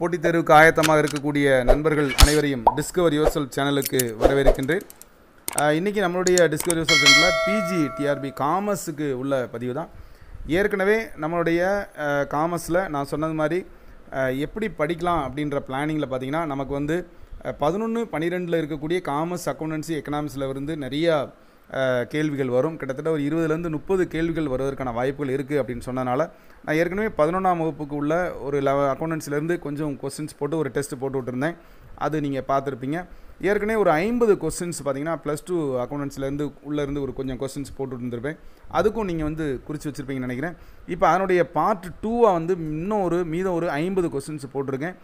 போட்டித் தேர்வுக்கு ஆயத்தமாக இருக்கக்கூடிய நண்பர்கள் அனைவரையும் டிஸ்கவர் யுவர்செல்ஃப் சேனலுக்கு வரவேற்கின்றேன். இன்றைக்கி நம்மளுடைய டிஸ்கவர் யுவர்செல்ஃப் சேனலில் பிஜி டிஆர்பி காமர்ஸுக்கு உள்ள பதிவு தான். ஏற்கனவே நம்மளுடைய காமர்ஸில் நான் சொன்னது மாதிரி எப்படி படிக்கலாம் அப்படின்ற பிளானிங்கில் பார்த்திங்கன்னா, நமக்கு வந்து 11, 12 இருக்கக்கூடிய காமர்ஸ், அக்கௌண்டன்சி, எக்கனாமிக்ஸில் இருந்து நிறையா கேள்விகள் வரும். கிட்டத்தட்ட ஒரு 20லேருந்து 30 கேள்விகள் வருவதற்கான வாய்ப்புகள் இருக்குது அப்படின்னு சொன்னதுனால, நான் ஏற்கனவே 11ஆம் வகுப்புக்கு உள்ள ஒரு அக்கௌண்டன்ஸிலேருந்து கொஞ்சம் கொஸ்டின்ஸ் போட்டு ஒரு டெஸ்ட் போட்டு விட்டுருந்தேன். அது நீங்கள் பார்த்துருப்பீங்க. ஏற்கனவே ஒரு 50 கொஸ்டின்ஸ் பார்த்திங்கன்னா +2 அக்கௌண்டன்ஸ்லேருந்து உள்ளேருந்து ஒரு கொஞ்சம் கொஸ்டின்ஸ் போட்டு இருந்திருப்பேன். அதுக்கும் நீங்கள் வந்து குறித்து வச்சுருப்பீங்கன்னு நினைக்கிறேன். இப்போ அதனுடைய பார்ட் 2-ஆக வந்து இன்னும் மீதம் ஒரு 50 கொஸ்டின்ஸ் போட்டிருக்கேன்.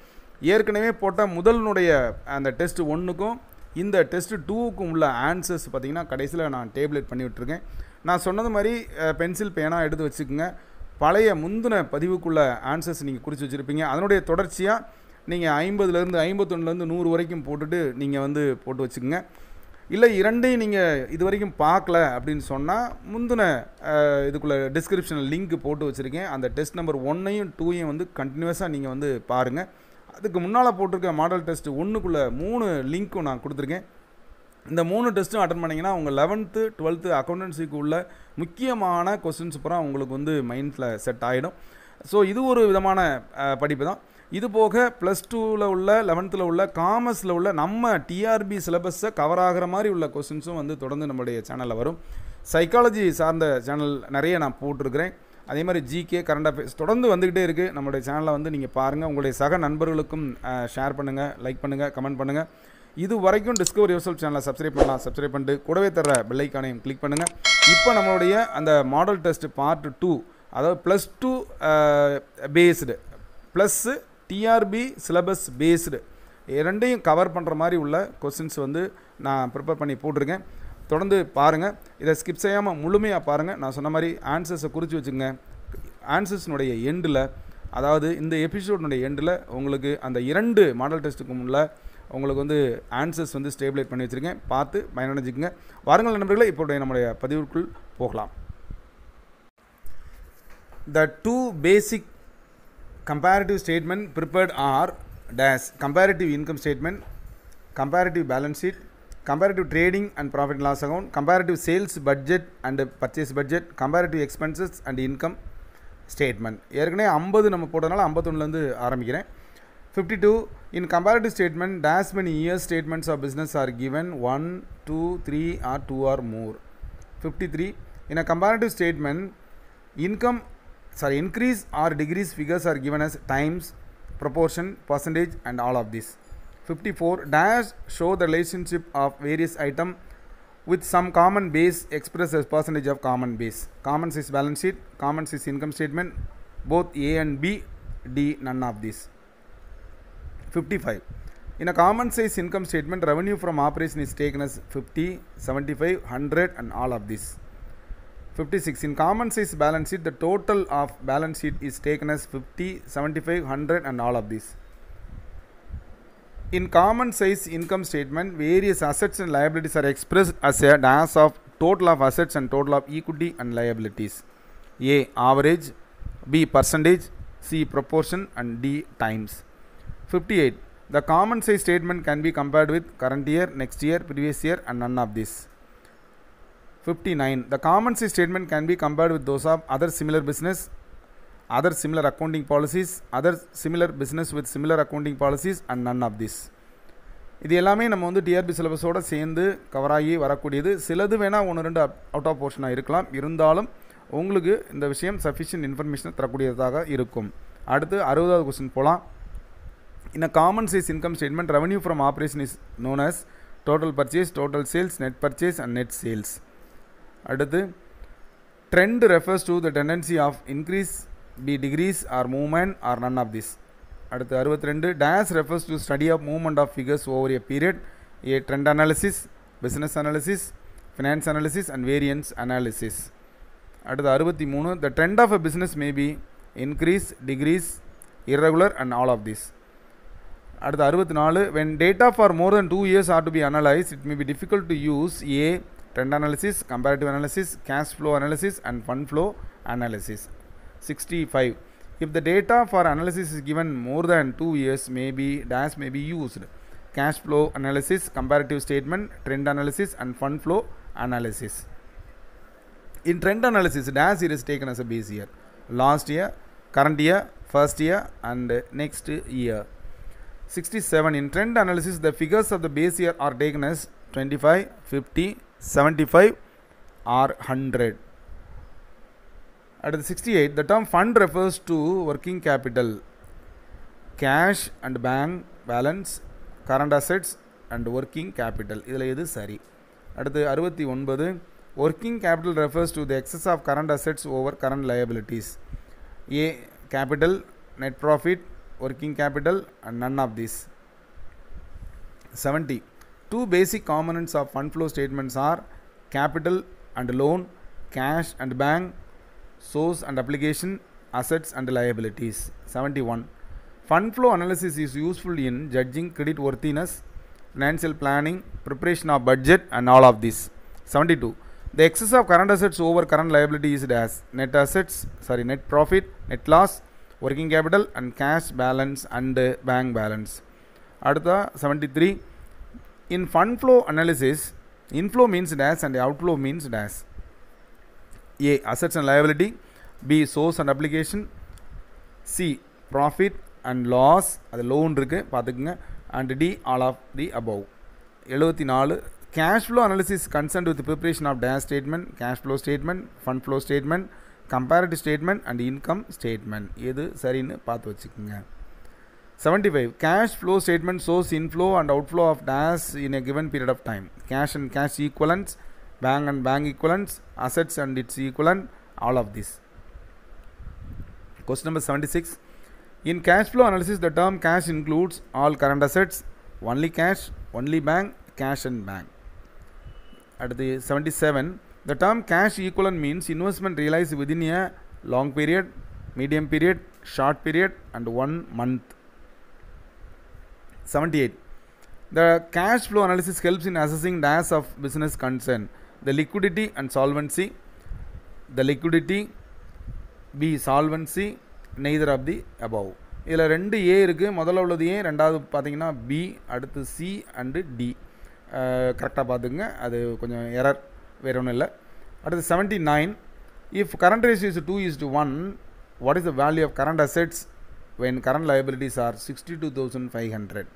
ஏற்கனவே போட்டால் முதலினுடைய அந்த டெஸ்ட் 1க்கும் இந்த டெஸ்ட் 2க்கும் உள்ள ஆன்சர்ஸ் பார்த்திங்கன்னா கடைசியில் நான் டேப்லெட் பண்ணி விட்டுருக்கேன். நான் சொன்னது மாதிரி பென்சில் பேனாக எடுத்து வச்சுக்கோங்க. பழைய முந்தின பதிவுக்குள்ள ஆன்சர்ஸ் நீங்கள் குறித்து வச்சுருப்பீங்க. அதனுடைய தொடர்ச்சியாக நீங்கள் 50லேருந்து 51லேருந்து 100 வரைக்கும் போட்டுட்டு நீங்கள் வந்து போட்டு வச்சுக்கோங்க. இல்லை, இரண்டையும் நீங்கள் இது வரைக்கும் பார்க்கல அப்படின்னு சொன்னால், முந்தின இதுக்குள்ளே டிஸ்கிரிப்ஷனில் லிங்க் போட்டு வச்சுருக்கேன். அந்த டெஸ்ட் நம்பர் 1-2 வந்து கண்டினியூஸாக நீங்கள் வந்து பாருங்கள். அதுக்கு முன்னால் போட்டிருக்க மாடல் டெஸ்ட் 1-க்குள்ளே 3 லிங்க்கும் நான் கொடுத்துருக்கேன். இந்த 3 டெஸ்ட்டும் அட்டன் பண்ணிங்கன்னா உங்கள் 11th, 12th அக்கௌண்டன்சிக்கு உள்ள முக்கியமான கொஸ்டின்ஸ் பூரா உங்களுக்கு வந்து மைண்டில் செட் ஆகிடும். ஸோ இது ஒரு விதமான படிப்பு தான். இது போக +2ல் உள்ள 11th உள்ள காமர்ஸில் உள்ள நம்ம டிஆர்பி சிலபஸை கவர் ஆகிற மாதிரி உள்ள கொஸ்டின்ஸும் வந்து தொடர்ந்து நம்மளுடைய சேனலில் வரும். சைக்காலஜி சார்ந்த சேனல் நிறைய நான் போட்டிருக்கிறேன். அதே மாதிரி ஜிகே, கரண்ட் அஃபேர்ஸ் தொடர்ந்து வந்துக்கிட்டே இருக்குது. நம்மளுடைய சேனலில் வந்து நீங்கள் பாருங்கள். உங்களுடைய சக நண்பர்களுக்கும் ஷேர் பண்ணுங்கள், லைக் பண்ணுங்கள், கமெண்ட் பண்ணுங்கள். இது வரைக்கும் டிஸ்கவர் யுவர்செல்ஃப் சேனலை சப்ஸ்கிரைப் பண்ணலாம். சப்ஸ்கிரைப் பண்ணிட்டு கூடவே தர பெல் ஐக்கானையும் கிளிக் பண்ணுங்கள். இப்போ நம்மளுடைய அந்த மாடல் டெஸ்ட் பார்ட் 2, அதாவது +2 based plus TRB syllabus based இரண்டையும் கவர் பண்ணுற மாதிரி உள்ள கொஸ்டின்ஸ் வந்து நான் ப்ரிப்பேர் பண்ணி போட்டிருக்கேன். தொடர்ந்து பாருங்கள். இதை ஸ்கிப் செய்யாமல் முழுமையாக பாருங்கள். நான் சொன்ன மாதிரி ஆன்சர்ஸை குறித்து வச்சுக்கோங்க. ஆன்சர்ஸ்னுடைய எண்டில், அதாவது இந்த எபிசோடினுடைய எண்டில் உங்களுக்கு அந்த 2 மாடல் டெஸ்ட்டுக்கு முன்னே உங்களுக்கு வந்து ஆன்சர்ஸ் வந்து ஸ்டேபிளேட் பண்ணி வச்சுருக்கேன். பார்த்து பயனடைஞ்சிக்கோங்க. வாருங்கள் நண்பர்களே, இப்போடைய நம்முடைய பதிவுக்குள் போகலாம். The 2 basic comparative statement prepared are dash comparative income statement, comparative balance sheet, comparative trading and profit and loss account, comparative sales budget and purchase budget, comparative expenses and income statement. ஏற்கனவே 50 நம்ம போட்டனால 51லேருந்து ஆரம்பிக்கிறேன். 52 in comparative statement dash many years statements of business are given 1, 2, 3 or 2 or more. 53 in a comparative statement increase or decrease figures are given as times, proportion, percentage and all of this. 54 dash show the relationship of various item with some common base expressed as percentage of common base. Commons is balance sheet, commons is income statement, both A and B, D none of these. 55 in a common size income statement revenue from operation is taken as 50, 75, 100 and all of these. 56 in common size balance sheet the total of balance sheet is taken as 50, 75, 100 and all of these. In common size income statement, various assets and liabilities are expressed as a dash of total of assets and total of equity and liabilities. A. Average, B. Percentage, C. Proportion and D. Times. 58. The common size statement can be compared with current year, next year, previous year and none of this. 59. The common size statement can be compared with those of other similar business, other similar accounting policies, other similar business with similar accounting policies and none of this. இது எல்லாமே நம்ம வந்து TRP சிலபஸோடு சேர்ந்து கவராகி வரக்கூடியது. சிலது வேணால் 1-2 out of போர்ஷனாக இருக்கலாம். இருந்தாலும் உங்களுக்கு இந்த விஷயம் சஃபிஷியன்ட் இன்ஃபர்மேஷனை தரக்கூடியதாக இருக்கும். அடுத்து 60வது கொஸ்டின் போகலாம். In a common size income statement revenue from operation is known as total purchase, total sales, net purchase and net sales. அடுத்து trend refers to the tendency of increase, B. Degrees or movement or none of this. அடுத்து 62 dash refers to study of movement of figures over a period, A. Trend analysis, business analysis, finance analysis and variance analysis. அடுத்து 63 the trend of a business may be increase, decrease, irregular and all of this. அடுத்து 64 when data for more than 2 years are to be analyzed, it may be difficult to use A. Trend analysis, comparative analysis, cash flow analysis and fund flow analysis. 65 If the data for analysis is given more than 2 years, dash may be used. Cash flow analysis, comparative statement, trend analysis and fund flow analysis. In trend analysis, dash year is taken as a base year. Last year, current year, first year and next year. 67. In trend analysis, the figures of the base year are taken as 25, 50, 75 or 100. At the 68, the term fund refers to working capital, cash and bank balance, current assets and working capital. At the 69, working capital refers to the excess of current assets over current liabilities. A. Capital, net profit, working capital and none of these. 70. Two basic components of fund flow statements are capital and loan, cash and bank, source and application, assets and liabilities. 71. Fund flow analysis is useful in judging credit worthiness, financial planning, preparation of budget and all of this. 72. The excess of current assets over current liability is as net assets, net profit, net loss, working capital and cash balance and bank balance. Adutha 73. In fund flow analysis, inflow means dash and outflow means dash. A. Assets and liability. B. Source and application. C. Profit and loss. That loan irukku. And D. All of the above. 74. Cash flow analysis is concerned with the preparation of dash statement, cash flow statement, fund flow statement, comparative statement and income statement. Edu sarinu paathu vechukenga. 75. Cash flow statement shows inflow and outflow of dash in a given period of time. Cash and cash equivalents, bank and bank equivalents, assets and its equivalent, all of this. Question number 76. In cash flow analysis, the term cash includes all current assets, only cash, only bank, cash and bank. At the 77, the term cash equivalent means investment realized within a long period, medium period, short period and 1 month. 78. The cash flow analysis helps in assessing dash of business concern, the liquidity and solvency, the liquidity, B solvency, neither of the above. Illa rendu A irukku, modala ulladhu A, rendadu pathina B, aduthu C and D. Correct pathunga, adu konjam error vera onnu illa. At the 79, if current ratio is 2:1, what is the value of current assets when current liabilities are 62,500?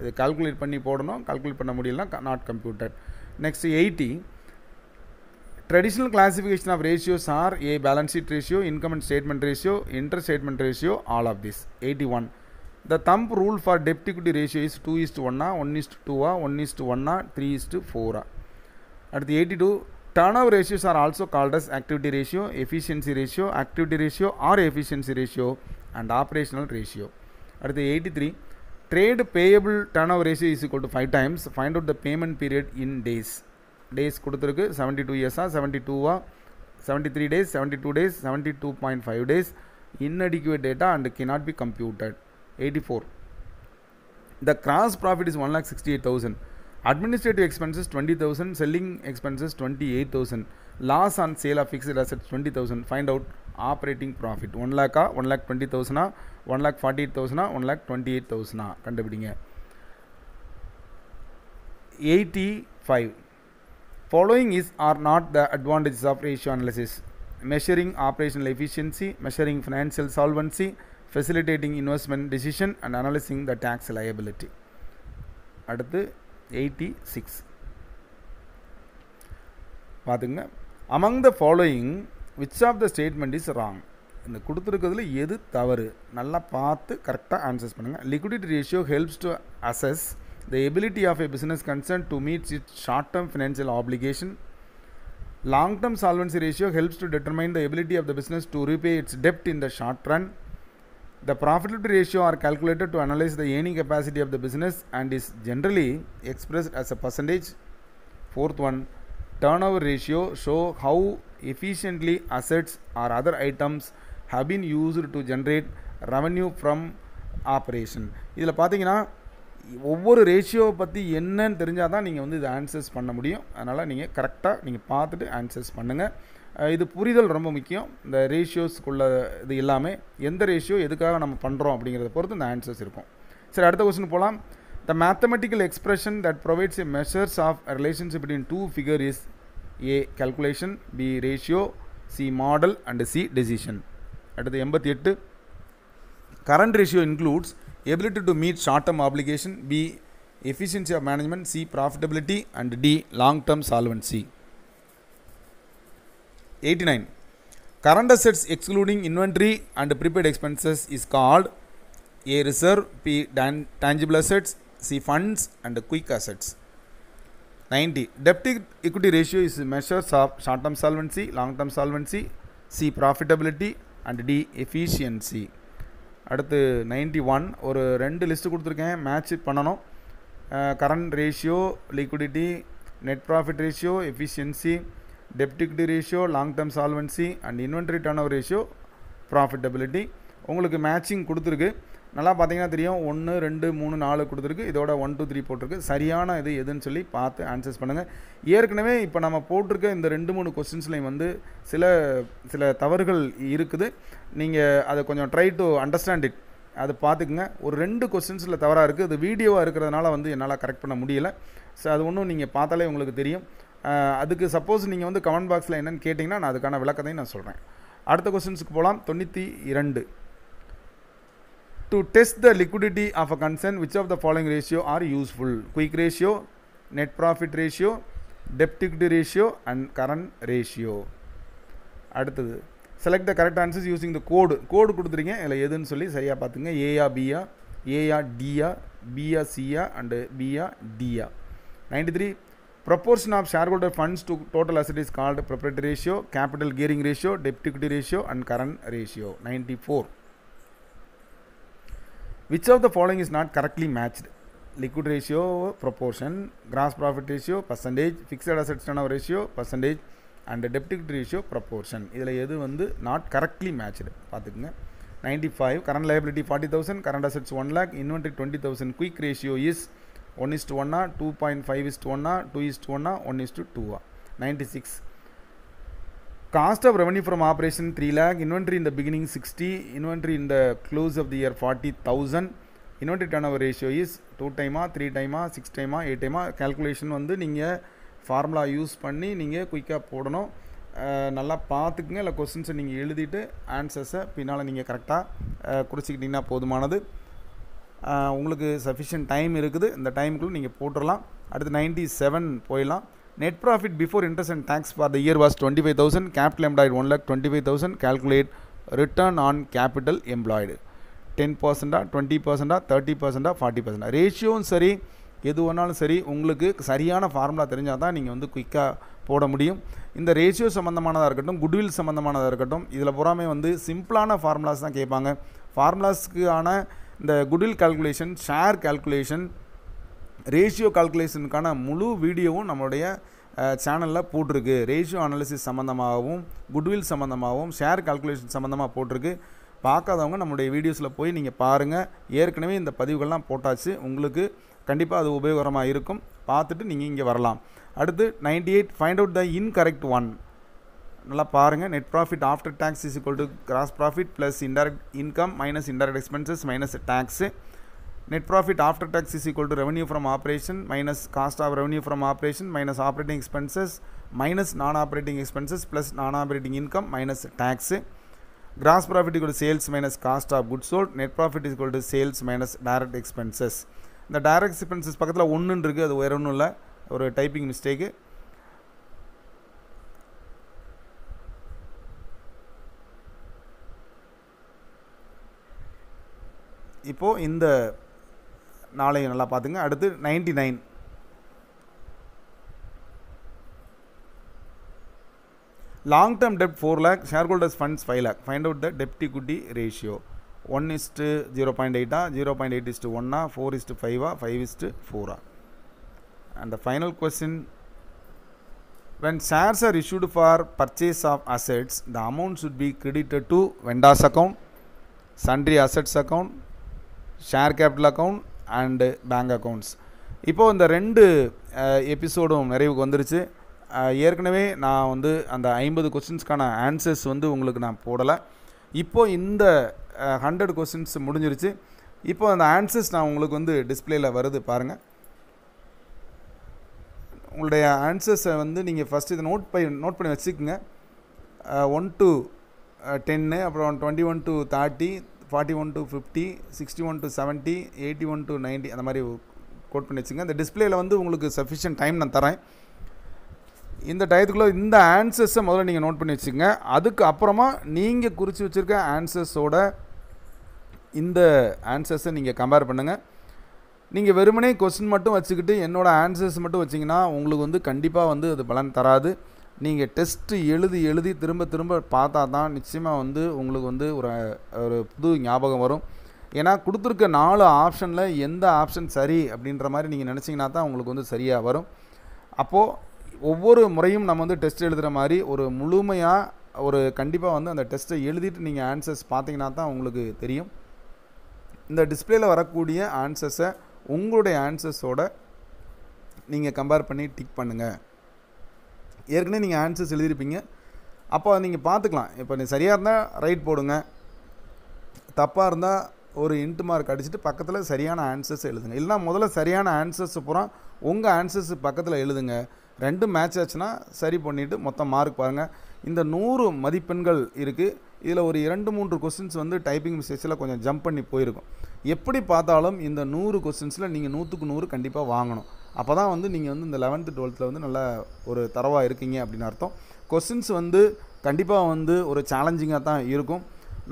Idu calculate panni podano, calculate panna mudiyala, not computed. Next 80, traditional classification of ratios are A balance sheet ratio, income and statement ratio, interstatement ratio, all of this. 81, the thumb rule for debt equity ratio is 2:1, 1:2, 1:1, 3:4. At the 82, turnover ratios are also called as activity ratio, efficiency ratio, activity ratio or efficiency ratio and operational ratio. At the 83, trade payable turnover ratio is equal to 5 times. Find out the payment period in days. Days kuduthirukku 72 years, 72, 73 days, 72 days, 72.5 days. Inadequate data and cannot be computed. 84. The gross profit is 1,68,000. Administrative expenses 20,000. Selling expenses 28,000. Loss on sale of fixed assets 20,000. Find out operating profit. 1 lakh, 1,20,000, 1,48,000, 1,28,000. Kandupidinga. 85. Following is are not the advantages of ratio analysis: measuring operational efficiency, measuring financial solvency, facilitating investment decision and analyzing the tax liability. At the 86. Among the following, which of the statement is wrong? In the kuduthirukadhula edu thavaru nalla paathu correct answers pannunga. Liquidity ratio helps to assess the ability of a business concern to meet its short term financial obligation. Long term solvency ratio helps to determine the ability of the business to repay its debt in the short run. The profitability ratio are calculated to analyze the earning capacity of the business and is generally expressed as a percentage. Fourth one, turnover ratio show how efficiently assets or other items have been used to generate revenue from operation. இதில் பார்த்தீங்கன்னா ஒவ்வொரு ரேஷியோவை பற்றி என்னன்னு தெரிஞ்சால் தான் நீங்கள் வந்து இதை ஆன்சர்ஸ் பண்ண முடியும். அதனால் நீங்கள் கரெக்டாக நீங்கள் பார்த்துட்டு ஆன்சர்ஸ் பண்ணுங்கள். இது புரிதல் ரொம்ப முக்கியம். இந்த ரேஷியோஸ்க்குள்ள இது எல்லாமே எந்த ரேஷியோ எதுக்காக நம்ம பண்ணுறோம் அப்படிங்கிறத பொறுத்து இந்த ஆன்சர்ஸ் இருக்கும். சரி, அடுத்த கொஸ்டின் போகலாம். The mathematical expression that provides a measures of a relationship between two figures is A. calculation, B. ratio, C. model and C. decision. அடுத்து 88 current ratio includes ability to meet short term obligation, B. efficiency of management, C. profitability and D. long term solvency. 89 current assets excluding inventory and prepaid expenses is called A. reserve, P. tangible assets, C. funds and quick assets. 90 debt equity ratio is measures of short term solvency, long term solvency, C. profitability and D. efficiency. அடுத்து 91 ஒரு ரெண்டு list கொடுத்துருக்கேன், match பண்ணணும். Current ratio, liquidity, net profit ratio, efficiency, டெப்ட் equity ratio, long term solvency and inventory turnover ratio, profitability. உங்களுக்கு matching கொடுத்துருக்கு, நல்லா பார்த்தீங்கன்னா தெரியும். 1 2 3 4 கொடுத்துருக்கு, இதோட 1 2 3 போட்டிருக்கு. சரியான இது எதுன்னு சொல்லி பார்த்து ஆன்சர்ஸ் பண்ணுங்கள். ஏற்கனவே இப்போ நம்ம போட்டிருக்க இந்த 2 3 கொஸ்டின்ஸ்லையும் வந்து சில தவறுகள் இருக்குது. நீங்கள் அதை கொஞ்சம் ட்ரை டு அண்டர்ஸ்டாண்ட் இட், அது பார்த்துக்குங்க. ஒரு 2 கொஸ்டின்ஸில் தவறாக இருக்குது, அது வீடியோவாக இருக்கிறதுனால வந்து என்னால் கரெக்ட் பண்ண முடியலை. ஸோ அது ஒன்றும் நீங்கள் பார்த்தாலே உங்களுக்கு தெரியும். அதுக்கு சப்போஸ் நீங்கள் வந்து கமெண்ட் பாக்ஸில் என்னென்னு கேட்டிங்கன்னா நான் அதுக்கான விளக்கத்தையும் நான் சொல்கிறேன். அடுத்த கொஸ்டின்ஸுக்கு போகலாம். 92 to test the liquidity of a concern, which of the following ratio are useful? Quick ratio, net profit ratio, debt equity ratio and current ratio. அடுத்து select the correct answers using the code கொடுத்துறீங்க. இல்ல எதுன்னு சொல்லி சரியா பாத்துங்க. A ah B ah, A ah D ah, B ah C ah and B ah D ah. 93 proportion of shareholder funds to total assets is called proprietary ratio, capital gearing ratio, debt equity ratio and current ratio. 94 which of the following is not correctly matched? Liquid ratio proportion, gross profit ratio percentage, fixed assets turnover ratio percentage and debt equity ratio proportion. இதுல எது வந்து not correctly matched பாத்துக்கங்க. 95 current liability 40,000, current assets 1 lakh, inventory 20,000, quick ratio is 1:1 ah, 2.5:1 ah, 2:1 ah, 1:2 ah. 96 cost of revenue from operation 3 lakh, inventory in the beginning 60, inventory in the close of the year 40,000, inventory turnover ratio is 2 time 3 time 6 time 8 time. calculation வந்து நீங்க formula use பண்ணி நீங்கள் குயிக்காக போடணும். நல்லா பார்த்துக்குங்க. இல்லை கொஸ்டின்ஸை நீங்கள் எழுதிட்டு ஆன்சர்ஸை பின்னால் நீங்கள் கரெக்டாக குறிச்சிக்கிட்டிங்கன்னா போதுமானது. உங்களுக்கு சஃபிஷியன்ட் டைம் இருக்குது, இந்த டைமுக்குள்ளே நீங்கள் போட்டுடலாம். அடுத்து 97 போயிடலாம். net profit before interest and tax for the year was 25,000, capital employed 1,25,000, calculate return on capital employed. 10% ஆ, 20% ஆ, 30% ஆ, 40% ஆ. ரேஷியோவும் சரி எது வேணாலும் சரி, உங்களுக்கு சரியான ஃபார்முலா தெரிஞ்சால் தான் நீங்கள் வந்து குயிக்காக போட முடியும். இந்த ரேஷியோ சம்மந்தமானதாக இருக்கட்டும், குட்வில் சம்மந்தமானதாக இருக்கட்டும், இதில் பூராமே வந்து சிம்பிளான ஃபார்முலாஸ் தான் கேட்பாங்க. ஃபார்முலாஸ்க்கான இந்த goodwill calculation, share calculation, ratio கால்குலேஷனுக்கான முழு வீடியோவும் நம்மளுடைய சேனலில் போட்டிருக்கு. ரேஷியோ அனாலிசிஸ் சம்மந்தமாகவும், குட்வில் சம்மந்தமாகவும், ஷேர் கால்குலேஷன் சம்மந்தமாக போட்டிருக்கு. பார்க்காதவங்க நம்மளுடைய வீடியோஸில் போய் நீங்கள் பாருங்கள். ஏற்கனவே இந்த பதிவுகள்லாம் போட்டாச்சு, உங்களுக்கு கண்டிப்பாக அது உபயோகரமாக இருக்கும். பார்த்துட்டு நீங்கள் இங்கே வரலாம். அடுத்து 98 find out the incorrect one. நல்லா பாருங்கள். Net profit after tax is equal to gross profit plus indirect income minus indirect expenses minus tax. net profit after tax is equal to revenue from operation minus cost of revenue from operation minus operating expenses minus non operating expenses plus non operating income minus tax. gross profit equal to sales minus cost of goods sold. net profit is equal to sales minus direct expenses. இந்த direct expenses பக்கத்துல 1 ன்னு இருக்கு, அது வேற ஒண்ணும் இல்ல, ஒரு typing mistake. இப்போ இந்த நாளையும் நல்லா பார்த்துங்க. அடுத்து 99 லாங் டேர்ம் டெப்ட் 4 lakh, share holders funds 5 lakh, find out the டெப்ட் ஈக்விட்டி ரேஷியோ. 1:0.8 ஆ, 0.8:1 ஆ, 4:5 ஆ, 5:4 ஆ. And the final question, when shares are issued for purchase of assets, the amount should be credited to vendors account, sundry assets account, share capital account and bank accounts. இப்போது இந்த 2 எபிசோடும் நிறைவுக்கு வந்துருச்சு. ஏற்கனவே நான் வந்து அந்த 50 क्वेश्चनஸ்க்கான ஆன்சர்ஸ் வந்து உங்களுக்கு நான் போடல. இப்போ இந்த 100 क्वेश्चंस முடிஞ்சிருச்சு. இப்போ அந்த ஆன்சர்ஸ் நான் உங்களுக்கு வந்து டிஸ்ப்ளேல வருது பாருங்க. உங்களுடைய ஆன்சர்ஸை வந்து நீங்கள் ஃபர்ஸ்ட் இதை நோட் பண்ணி வச்சுக்கோங்க. 1 to 10, அப்புறம் 21 to 30, 41 to 50, 61 to 70, 81 to 90, அந்த மாதிரி கோட் பண்ணி வச்சுங்க. இந்த டிஸ்பிளேயில் வந்து உங்களுக்கு சஃபிஷியன்ட் டைம் நான் தரேன். இந்த டயத்துக்குள்ளே இந்த ஆன்சர்ஸை முதல்ல நீங்கள் நோட் பண்ணி வச்சுக்கோங்க. அதுக்கு அப்புறமா நீங்கள் குறித்து வச்சுருக்க ஆன்சர்ஸோட இந்த ஆன்சர்ஸை நீங்கள் கம்பேர் பண்ணுங்கள். நீங்கள் வெறுமனே கொஸ்டின் மட்டும் வச்சுக்கிட்டு என்னோடய ஆன்சர்ஸ் மட்டும் வச்சிங்கன்னா உங்களுக்கு வந்து கண்டிப்பாக வந்து அது பலன் தராது. நீங்கள் டெஸ்ட்டு எழுதி திரும்ப பார்த்தா தான் நிச்சயமாக வந்து உங்களுக்கு வந்து ஒரு புது ஞாபகம் வரும். ஏன்னா கொடுத்துருக்க 4 ஆப்ஷனில் எந்த ஆப்ஷன் சரி அப்படின்ற மாதிரி நீங்கள் நினச்சிங்கன்னா தான் உங்களுக்கு வந்து சரியாக வரும். அப்போது ஒவ்வொரு முறையும் நம்ம வந்து டெஸ்ட் எழுதுகிற மாதிரி ஒரு முழுமையாக ஒரு கண்டிப்பாக வந்து அந்த டெஸ்ட்டை எழுதிட்டு நீங்கள் ஆன்சர்ஸ் பார்த்தீங்கன்னா தான் உங்களுக்கு தெரியும். இந்த டிஸ்பிளேயில் வரக்கூடிய ஆன்சர்ஸை உங்களுடைய ஆன்சர்ஸோட நீங்கள் கம்பேர் பண்ணி டிக் பண்ணுங்கள். ஏற்கனவே நீங்கள் ஆன்சர்ஸ் எழுதியிருப்பீங்க, அப்போ நீங்கள் பார்த்துக்கலாம். இப்போ நீ சரியாக இருந்தால் ரைட் போடுங்க, தப்பாக இருந்தால் ஒரு இன்ட் மார்க் அடிச்சுட்டு பக்கத்தில் சரியான ஆன்சர்ஸ் எழுதுங்க. இல்லைனா முதல்ல சரியான ஆன்சர்ஸ் பூரா உங்கள் ஆன்சர்ஸ் பக்கத்தில் எழுதுங்க. 2 மேட்ச் ஆச்சுன்னா சரி பண்ணிவிட்டு மொத்தம் மார்க் பாருங்கள். இந்த 100 மதிப்பெண்கள் இருக்குது. இதில் ஒரு 2-3 கொஸ்டின்ஸ் வந்து டைப்பிங் மிஸ்டேக்ஸில் கொஞ்சம் ஜம்ப் பண்ணி போயிருக்கும். எப்படி பார்த்தாலும் இந்த 100 கொஸ்டின்ஸில் நீங்கள் 100க்கு 100 கண்டிப்பாக வாங்கணும். அப்போ தான் வந்து நீங்கள் வந்து இந்த 11th 12th வந்து நல்லா ஒரு தரவாக இருக்கீங்க அப்படின்னு அர்த்தம். கொஸ்டின்ஸ் வந்து கண்டிப்பாக வந்து ஒரு சேலஞ்சிங்காக தான் இருக்கும்.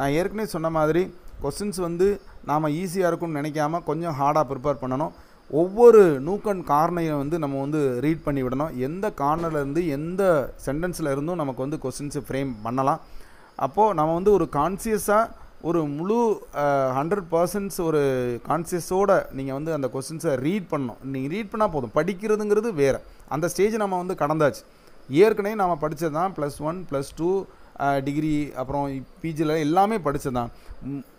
நான் ஏற்கனவே சொன்ன மாதிரி கொஸ்டின்ஸ் வந்து நாம் ஈஸியாக இருக்கும்னு நினைக்காமல் கொஞ்சம் ஹார்டாக ப்ரிப்பேர் பண்ணணும். ஒவ்வொரு நூக்கன் கார்னையும் வந்து நம்ம வந்து ரீட் பண்ணி விடணும். எந்த கார்னர்லேருந்து எந்த சென்டென்ஸில் இருந்தும் நமக்கு வந்து கொஸ்டின்ஸு ஃப்ரேம் பண்ணலாம். அப்போது நம்ம வந்து ஒரு கான்சியஸாக ஒரு முழு 100% ஒரு கான்சியஸோடு நீங்கள் வந்து அந்த கொஸ்டின்ஸை ரீட் பண்ணணும். நீங்கள் ரீட் பண்ணால் போதும். படிக்கிறதுங்கிறது வேறு, அந்த ஸ்டேஜ் நம்ம வந்து கடந்தாச்சு. ஏற்கனவே நம்ம படித்தது தான் +1 +2 டிகிரி அப்புறம் பிஜியில் எல்லாமே படித்தது தான்.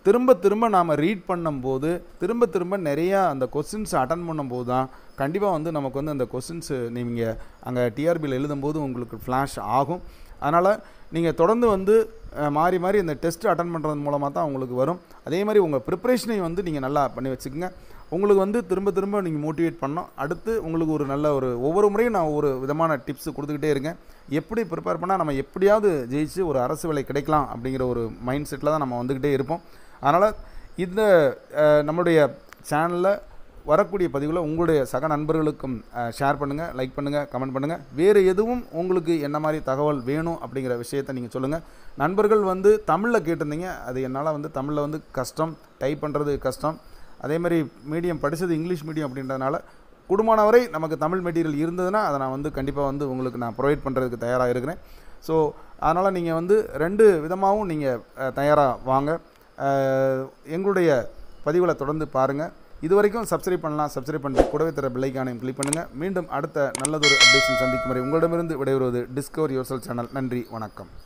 திரும்ப நாம் ரீட் பண்ணும்போது திரும்ப நிறையா அந்த கொஸ்டின்ஸை அட்டன் பண்ணும்போது தான் கண்டிப்பாக வந்து நமக்கு வந்து அந்த கொஸ்டின்ஸு நீங்கள் அங்கே டிஆர்பியில் எழுதும்போது உங்களுக்கு ஃப்ளாஷ் ஆகும். அதனால் நீங்கள் தொடர்ந்து வந்து மாறி இந்த டெஸ்ட்டு அட்டன் பண்ணுறது மூலமாக தான் உங்களுக்கு வரும். அதே மாதிரி உங்கள் ப்ரிப்பரேஷனையும் வந்து நீங்கள் நல்லா பண்ணி வச்சுக்கோங்க. உங்களுக்கு வந்து திரும்ப நீங்கள் மோட்டிவேட் பண்ணணும். அடுத்து உங்களுக்கு ஒரு நல்ல ஒரு ஒவ்வொரு முறையும் நான் ஒரு விதமான டிப்ஸு கொடுத்துக்கிட்டே இருக்கேன். எப்படி ப்ரிப்பேர் பண்ணால் நம்ம எப்படியாவது ஜெயிச்சு ஒரு அரசு வேலை கிடைக்கலாம் அப்படிங்கிற ஒரு மைண்ட் செட்டில் தான் நம்ம வந்துக்கிட்டே இருப்போம். அதனால் இந்த நம்மளுடைய சேனலில் வரக்கூடிய பதிவுகளை உங்களுடைய சக நண்பர்களுக்கும் ஷேர் பண்ணுங்கள், லைக் பண்ணுங்கள், கமெண்ட் பண்ணுங்கள். வேறு எதுவும் உங்களுக்கு என்ன மாதிரி தகவல் வேணும் அப்படிங்கிற விஷயத்தை நீங்கள் சொல்லுங்கள். நண்பர்கள் வந்து தமிழில் கேட்டிருந்தீங்க, அது என்னால் வந்து தமிழில் வந்து கஷ்டம், டைப் பண்ணுறது கஷ்டம். அதே மாதிரி மீடியம் படித்தது இங்கிலீஷ் மீடியம் அப்படின்றதுனால கூடுமானவரை நமக்கு தமிழ் மெட்டீரியல் இருந்ததுன்னா அதை நான் வந்து கண்டிப்பாக வந்து உங்களுக்கு நான் ப்ரொவைட் பண்ணுறதுக்கு தயாராக இருக்கிறேன். ஸோ அதனால் நீங்கள் வந்து 2 விதமாகவும் நீங்கள் தயாராக வாங்க. எங்களுடைய பதிவுகளை தொடர்ந்து பாருங்கள். இது வரைக்கும் சப்ஸ்கிரைப் பண்ணலாம். சப்ஸ்கிரைப் பண்ணி கூடவே தர பெல்லைக்கானையும் கிளிக் பண்ணுங்கள். மீண்டும் அடுத்த நல்லதொரு அப்டேஷன் சந்திக்கும் வரை உங்களிடமிருந்து விடைபெறுவது டிஸ்கவர் யுவர் செல்ஃப் சேனல். நன்றி, வணக்கம்.